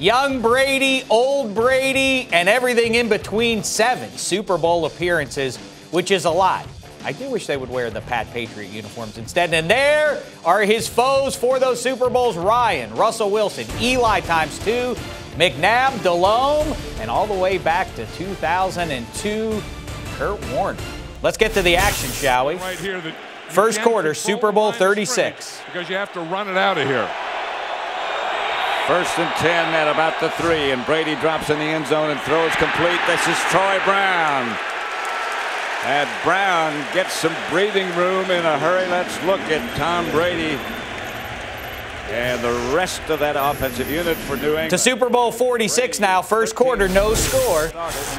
Young Brady, old Brady, and everything in between. 7 Super Bowl appearances, which is a lot. I do wish they would wear the Pat Patriot uniforms instead. And there are his foes for those Super Bowls. Ryan, Russell Wilson, Eli ×2, McNabb, DeLome, and all the way back to 2002, Kurt Warner. Let's get to the action, shall we? Right here, first quarter, Super Bowl 36. Because you have to run it out of here. First and 10 at about the 3, and Brady drops in the end zone and throws complete. This is Troy Brown. And Brown gets some breathing room in a hurry. Let's look at Tom Brady and the rest of that offensive unit for New England. To Super Bowl 46 Brady, now, first quarter, no score.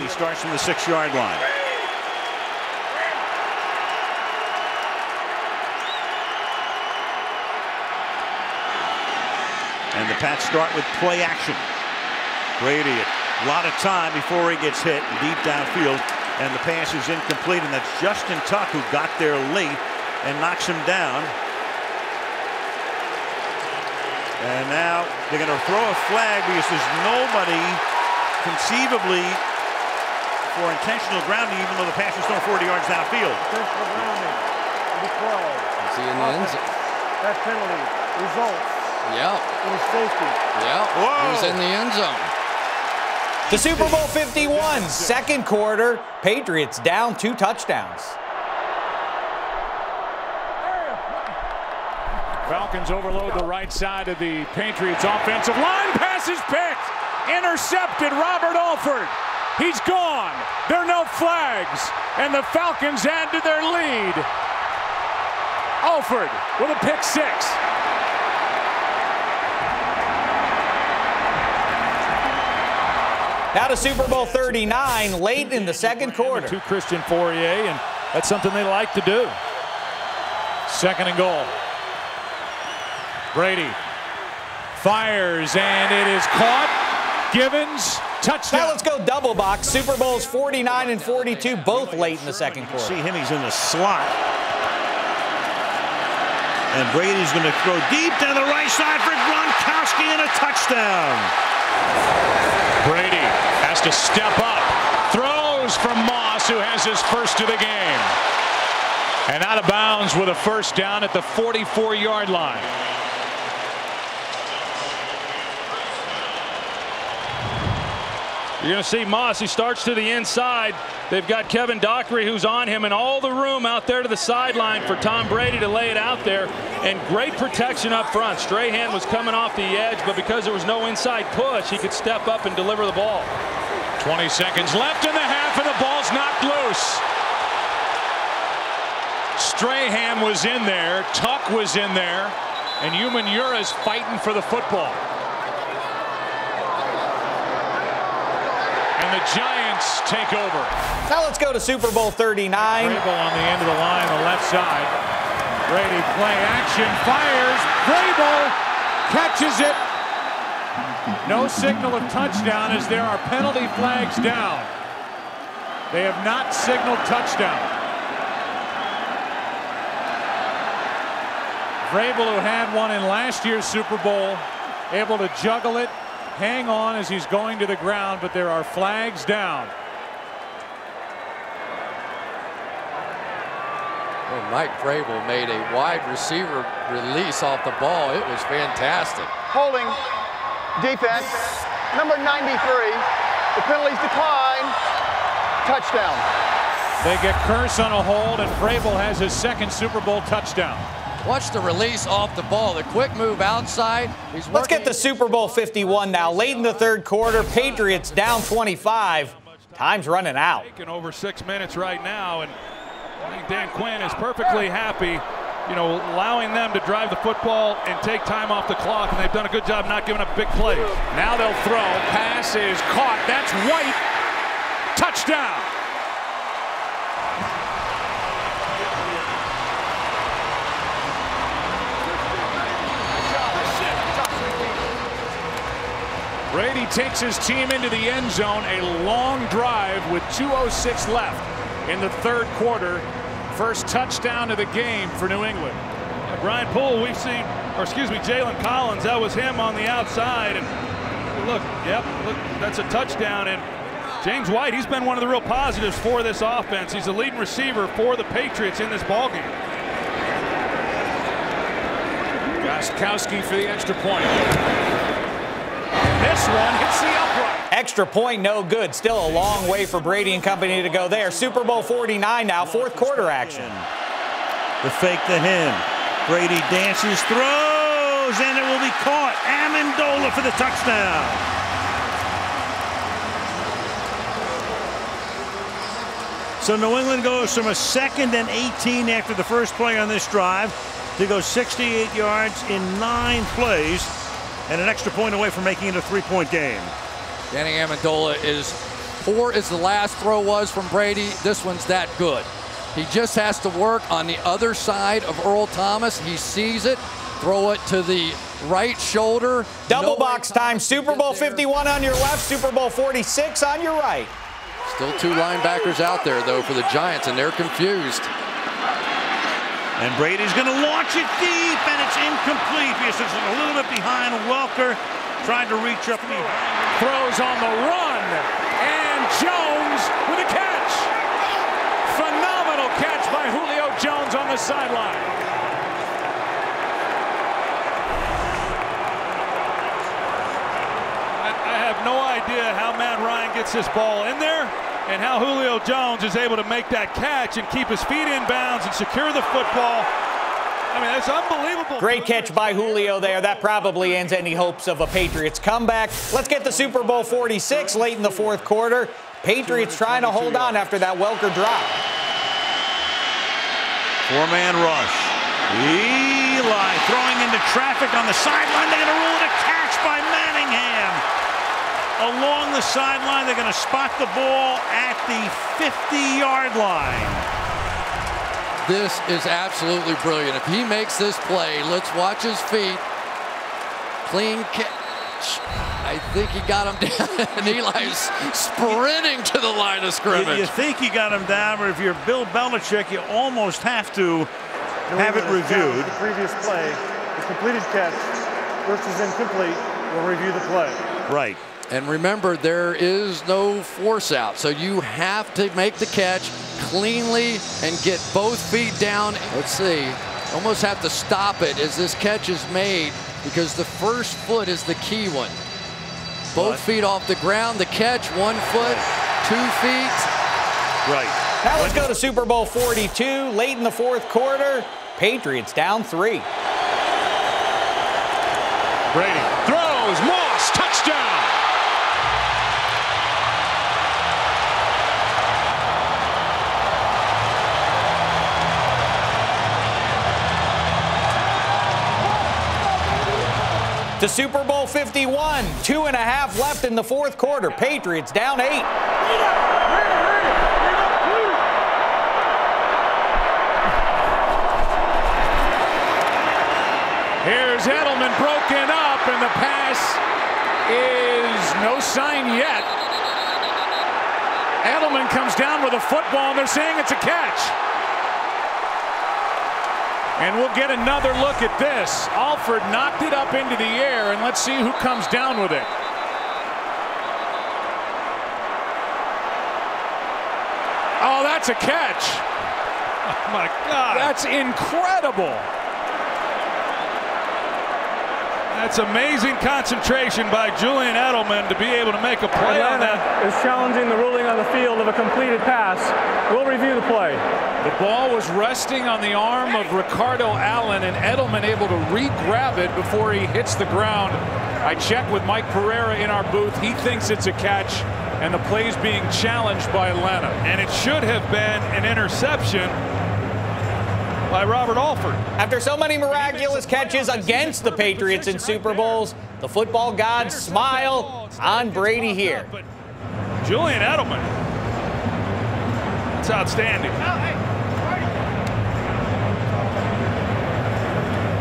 He starts from the 6-yard line. And the Pats start with play action. Brady, a lot of time before he gets hit deep downfield. And the pass is incomplete, and that's Justin Tuck who got there late and knocks him down. And now they're going to throw a flag because there's nobody conceivably for intentional grounding, even though the pass was thrown 40 yards downfield. Intentional grounding. Is he in the end zone? That penalty results. Yeah. In safety. Yeah. Whoa. He was in the end zone. The Super Bowl 51, second quarter, Patriots down 2 touchdowns. Falcons overload the right side of the Patriots offensive line. Pass is picked. Intercepted. Robert Alford. He's gone. There are no flags. And the Falcons add to their lead. Alford with a pick 6. Now to Super Bowl 39, late in the second quarter. To Christian Fauria, and that's something they like to do. Second and goal. Brady fires, and it is caught. Givens, touchdown. Now let's go double box. Super Bowls 49 and 42, both late in the second quarter. See him, he's in the slot. And Brady's going to throw deep down the right side for Gronkowski and a touchdown. Brady has to step up, throws from Moss, who has his first of the game. And out of bounds with a first down at the 44-yard line. You're going to see Moss, he starts to the inside. They've got Kevin Dockery who's on him, and all the room out there to the sideline for Tom Brady to lay it out there. And great protection up front. Strahan was coming off the edge, but because there was no inside push, he could step up and deliver the ball. 20 seconds left in the half, and the ball's knocked loose. Strahan was in there, Tuck was in there, and Umanura's fighting for the football. And the Giants take over. Now let's go to Super Bowl 39. Vrabel on the end of the line, the left side. Brady play action, fires. Vrabel catches it. No signal of touchdown as there are penalty flags down. They have not signaled touchdown. Vrabel, who had one in last year's Super Bowl, able to juggle it. Hang on as he's going to the ground, but there are flags down. Well, Mike Vrabel made a wide receiver release off the ball. It was fantastic. Holding defense, number 93. The penalties decline. Touchdown. They get Curse on a hold, and Vrabel has his second Super Bowl touchdown. Watch the release off the ball, the quick move outside. Let's get to Super Bowl 51 now. Late in the third quarter, Patriots down 25. Time's running out. Taking over 6 minutes right now, and I think Dan Quinn is perfectly happy, you know, allowing them to drive the football and take time off the clock, and they've done a good job not giving up big plays. Now they'll throw. Pass is caught. That's White. Touchdown. Brady takes his team into the end zone. A long drive with 2:06 left in the third quarter. First touchdown of the game for New England. Brian Poole, we've seen, or excuse me, Jalen Collins, that was him on the outside. And look. Yep, look, that's a touchdown. And James White, he's been one of the real positives for this offense. He's the leading receiver for the Patriots in this ballgame. Gronkowski for the extra point. This one hits the upright. Extra point, no good. Still a long way for Brady and company to go there. Super Bowl 49 now, fourth quarter action. The fake to him. Brady dances, throws, and it will be caught. Amendola for the touchdown. So New England goes from a 2nd and 18 after the first play on this drive to go 68 yards in 9 plays and an extra point away from making it a 3-point game. Danny Amendola is poor as the last throw was from Brady. This one's that good. He just has to work on the other side of Earl Thomas. He sees it, throw it to the right shoulder. Double box time. Super Bowl 51 on your left, Super Bowl 46 on your right. Still 2 linebackers out there, though, for the Giants, and they're confused. And Brady's going to launch it deep, and it's incomplete because it's a little bit behind. Welker trying to reach up. He throws on the run, and Jones with a catch. Phenomenal catch by Julio Jones on the sideline. I have no idea how Matt Ryan gets this ball in there, and how Julio Jones is able to make that catch and keep his feet in bounds and secure the football. I mean, that's unbelievable. Great catch by Julio there. That probably ends any hopes of a Patriots comeback. Let's get to Super Bowl 46 late in the fourth quarter. Patriots trying to hold on after that Welker drop. 4-man rush. Eli throwing into traffic on the sideline. They're going to rule it a catch by Manningham. Along the sideline, they're going to spot the ball at the 50-yard line. This is absolutely brilliant. If he makes this play, let's watch his feet. Clean catch. I think he got him down. And Eli's sprinting to the line of scrimmage. You think he got him down, but if you're Bill Belichick, you almost have to have it reviewed. The previous play, the completed catch versus incomplete, we'll review the play. Right. And remember, there is no force out, so you have to make the catch cleanly and get both feet down. Let's see, almost have to stop it as this catch is made because the first foot is the key one. Both feet off the ground, the catch, 1 foot, 2 feet. Right. Now let's go to Super Bowl 42, late in the fourth quarter. Patriots down 3. Brady throws, Moss, touchdown. To Super Bowl 51, 2.5 left in the fourth quarter. Patriots down 8. Here's Edelman broken up, and the pass is no sign yet. Edelman comes down with a football, and they're saying it's a catch. And we'll get another look at this. Alford knocked it up into the air, and let's see who comes down with it. Oh, that's a catch. Oh, my God. That's incredible. That's amazing concentration by Julian Edelman to be able to make a play on that. Is challenging the ruling on the field of a completed pass. We'll review the play. The ball was resting on the arm of Ricardo Allen, and Edelman able to re-grab it before he hits the ground. I checked with Mike Pereira in our booth. He thinks it's a catch, and the play's being challenged by Atlanta. And it should have been an interception by Robert Alford. After so many miraculous catches against the Patriots in Super Bowls, the football gods smile on Brady here. Julian Edelman, it's outstanding.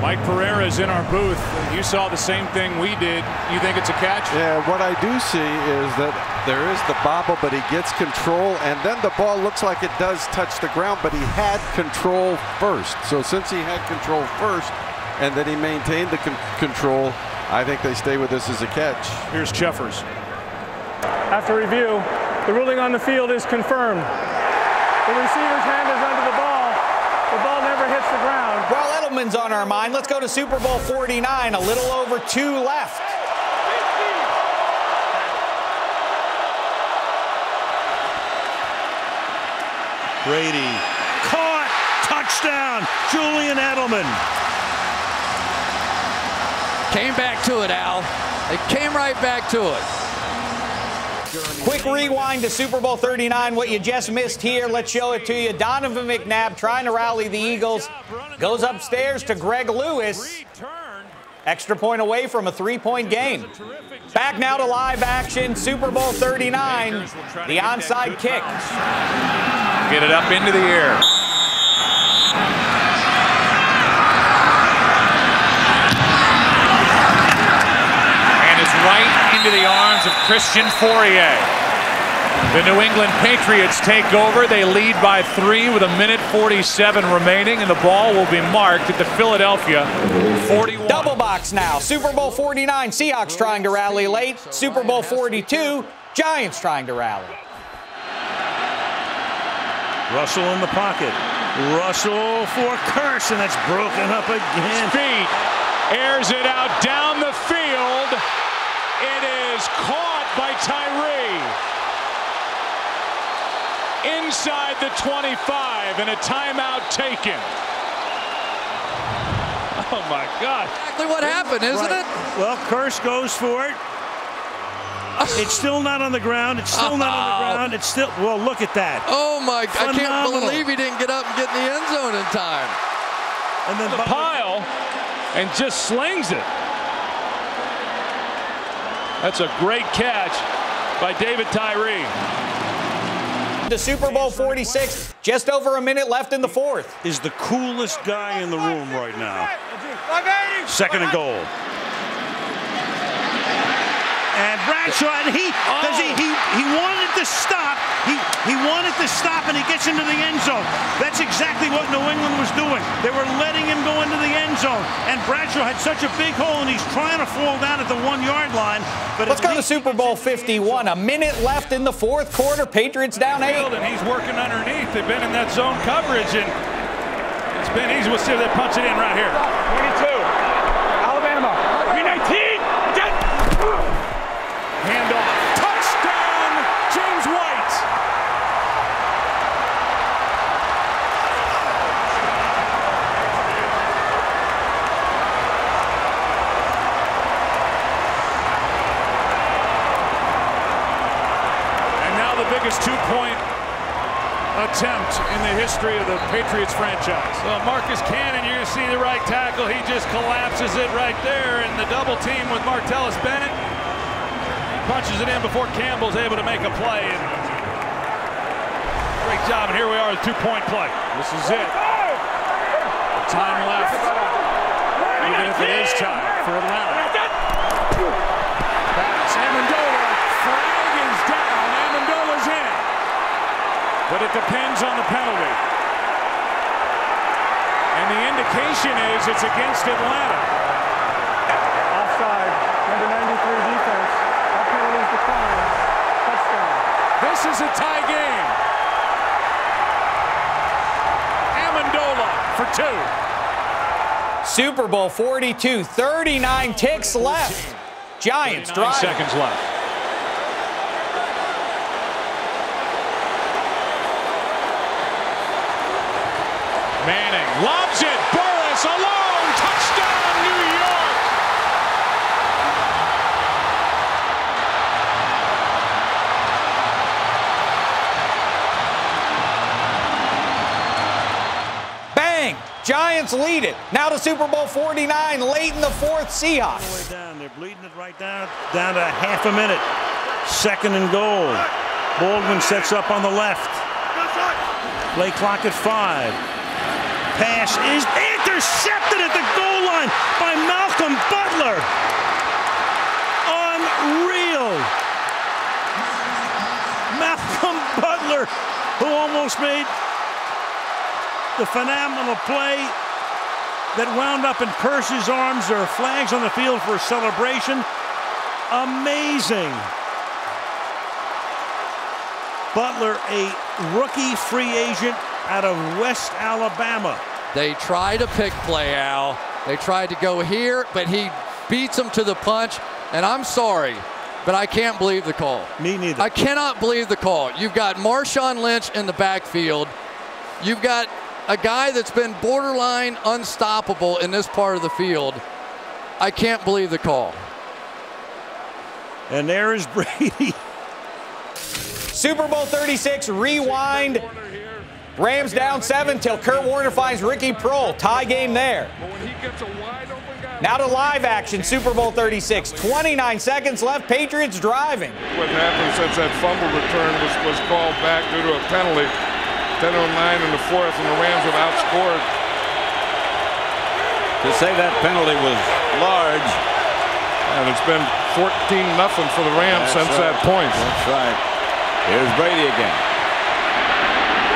Mike Pereira is in our booth. You saw the same thing we did. You think it's a catch? Yeah, what I do see is that there is the bobble, but he gets control, and then the ball looks like it does touch the ground, but he had control first. So since he had control first, and then he maintained the control, I think they stay with this as a catch. Here's Jeffers. After review, the ruling on the field is confirmed. The receiver's hand is under the ball. The ball never hits the ground. Well, Edelman's on our mind. Let's go to Super Bowl 49. A little over 2 left. Brady caught, touchdown, Julian Edelman. Came back to it, Al. They came right back to it. Quick rewind to Super Bowl 39. What you just missed here, let's show it to you. Donovan McNabb trying to rally the Eagles. Goes upstairs to Greg Lewis. Extra point away from a 3-point game. Back now to live action, Super Bowl 39, the onside kick. Get it up into the air. And it's right into the arms of Christian Fauria. The New England Patriots take over. They lead by 3 with 1:47 remaining, and the ball will be marked at the Philadelphia 41. Double box now. Super Bowl 49, Seahawks trying to rally late. Super Bowl 42, Giants trying to rally. Russell in the pocket. Russell for Curse, and that's broken up again. Feet airs it out down the field. It is caught by Tyree. Inside the 25, and a timeout taken. Oh, my God. Exactly what happened, isn't it? Well, Curse goes for it. It's still not on the ground. It's still not on the ground. It's still, well, look at that. Oh, my God. I can't believe he didn't get up and get in the end zone in time. And then the pile and just slings it. That's a great catch by David Tyree. The Super Bowl 46, just over a minute left in the 4th. Is the coolest guy in the room right now. 2nd and goal. And Bradshaw, and he wanted to stop. He wanted to stop, and he gets into the end zone. That's exactly what New England was doing. They were letting him go into the end zone. And Bradshaw had such a big hole, and he's trying to fall down at the 1-yard line. But let's go to Super Bowl 51. A minute left in the 4th quarter. Patriots down 8. And he's working underneath. They've been in that zone coverage, and it's been easy. We'll see if they punch it in right here. 22. Alabama. 19. Handoff. Touchdown, James White. And now the biggest 2-point attempt in the history of the Patriots franchise. Well, Marcus Cannon, you're going to see the right tackle. He just collapses it right there. And the double team with Martellus Bennett. Punches it in before Campbell's able to make a play. And great job, and here we are, a 2-point play. This is it. Time left, even if it is time for Atlanta. Pass, Amendola, flag is down, Amendola's in. But it depends on the penalty. And the indication is it's against Atlanta. Offside, number 93 defense. This is a tie game. Amendola for 2. Super Bowl 42, 39 ticks left. Giants drive. 9 seconds left. Manning lobs it. Burris alone. Touchdown, New York. Giants lead it. Now to Super Bowl 49, late in the 4th, Seahawks. They're bleeding it right down to half a minute. 2nd and goal. Baldwin sets up on the left. Play clock at 5. Pass is intercepted at the goal line by Malcolm Butler. Unreal. Malcolm Butler, who almost made the phenomenal play that wound up in Kirsch's arms. There are flags on the field for a celebration. Amazing. Butler, a rookie free agent out of West Alabama. They tried a pick play, Al. They tried to go here, but he beats them to the punch. And I'm sorry, but I can't believe the call. Me neither. I cannot believe the call. You've got Marshawn Lynch in the backfield. You've got a guy that's been borderline unstoppable in this part of the field. I can't believe the call. And there is Brady. Super Bowl 36, rewind. Rams down 7 till Kurt Warner finds Ricky Prohl. Tie game there. Now to live action, Super Bowl 36. 29 seconds left, Patriots driving. What happened since that fumble return was called back due to a penalty. 10-09 in the fourth, and the Rams have outscored. To say that penalty was large. And it's been 14-0 for the Rams since that point. That's right. Here's Brady again.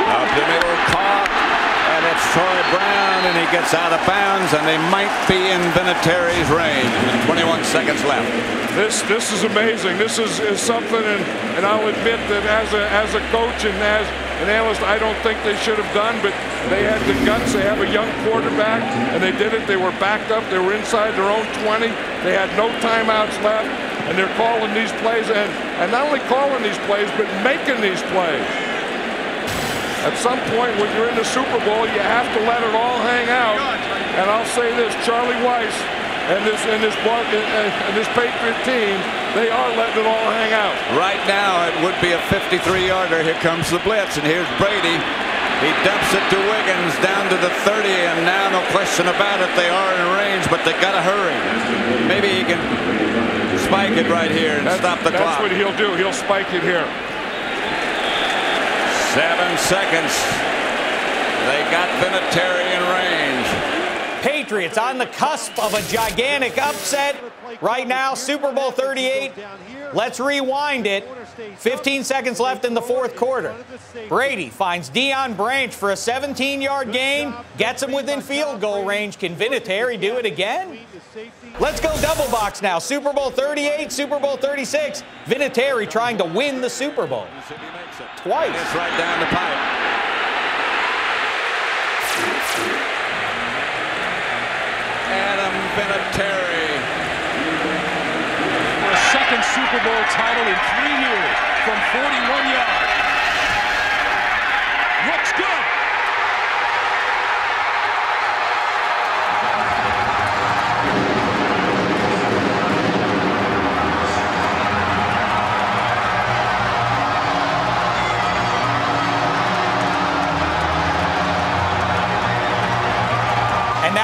Up the middle, caught, and it's Troy Brown, and he gets out of bounds, and they might be in Vinatieri's range. 21 seconds left. This is amazing. This is something, and I'll admit that as a coach and as an analyst, I don't think they should have done, but they had the guts. They have a young quarterback, and they did it. They were backed up. They were inside their own 20. They had no timeouts left, and they're calling these plays, and not only calling these plays, but making these plays. At some point, when you're in the Super Bowl, you have to let it all hang out. And I'll say this: Charlie Weiss and this Patriot team, they are letting it all hang out. Right now, it would be a 53-yarder. Here comes the blitz, and here's Brady. He dumps it to Wiggins down to the 30, and now no question about it, they are in range, but they gotta hurry. Maybe he can spike it right here and stop the clock. That's what he'll do. He'll spike it here. 7 seconds. They got Vinatieri in range. Patriots on the cusp of a gigantic upset. Right now, Super Bowl 38. Let's rewind it. 15 seconds left in the fourth quarter. Brady finds Deion Branch for a 17-yard gain, gets him within field goal range. Can Vinatieri do it again? Let's go double box now. Super Bowl 38, Super Bowl 36. Vinatieri trying to win the Super Bowl. Twice. It's right down the pipe. Adam Vinatieri. For a second Super Bowl title in 3 years from 41 yards. Looks good.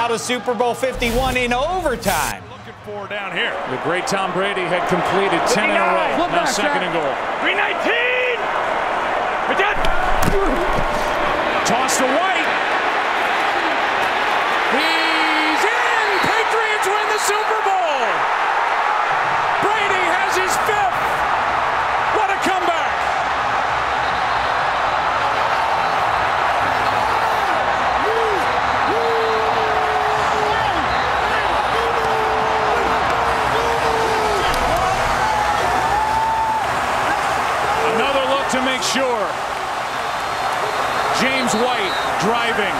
To Super Bowl 51 in overtime. Looking for down here. The great Tom Brady had completed 10 in a row. Now second and goal. 319. Toss to White. He's in. Patriots win the Super Bowl. Brady has his fifth. What a comeback! To make sure. James White driving.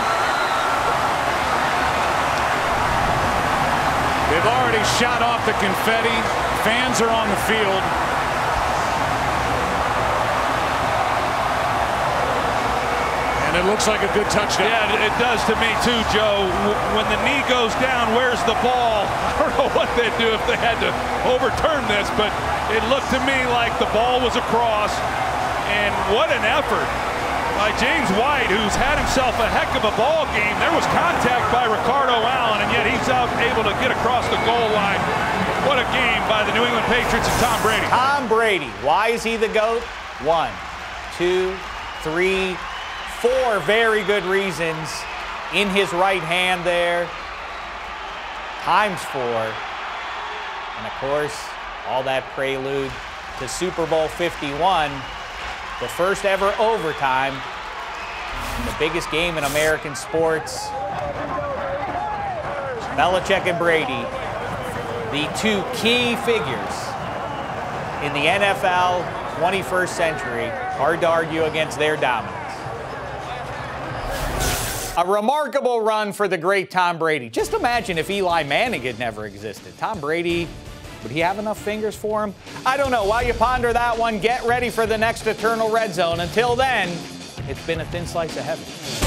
They've already shot off the confetti. Fans are on the field. And it looks like a good touchdown. Yeah, it does to me too, Joe. When the knee goes down, where's the ball? I don't know what they'd do if they had to overturn this, but it looked to me like the ball was across. And what an effort by James White, who's had himself a heck of a ball game. There was contact by Ricardo Allen, and yet he's out able to get across the goal line. What a game by the New England Patriots and Tom Brady. Tom Brady. Why is he the GOAT? 1, 2, 3, 4 very good reasons. In his right hand there. Times 4. And, of course, all that prelude to Super Bowl 51. The first ever overtime, the biggest game in American sports. Belichick and Brady, the two key figures in the NFL 21st century, hard to argue against their dominance. A remarkable run for the great Tom Brady. Just imagine if Eli Manning had never existed. Tom Brady, would he have enough fingers for him? I don't know. While you ponder that one, get ready for the next Eternal Red Zone. Until then, it's been a thin slice of heaven.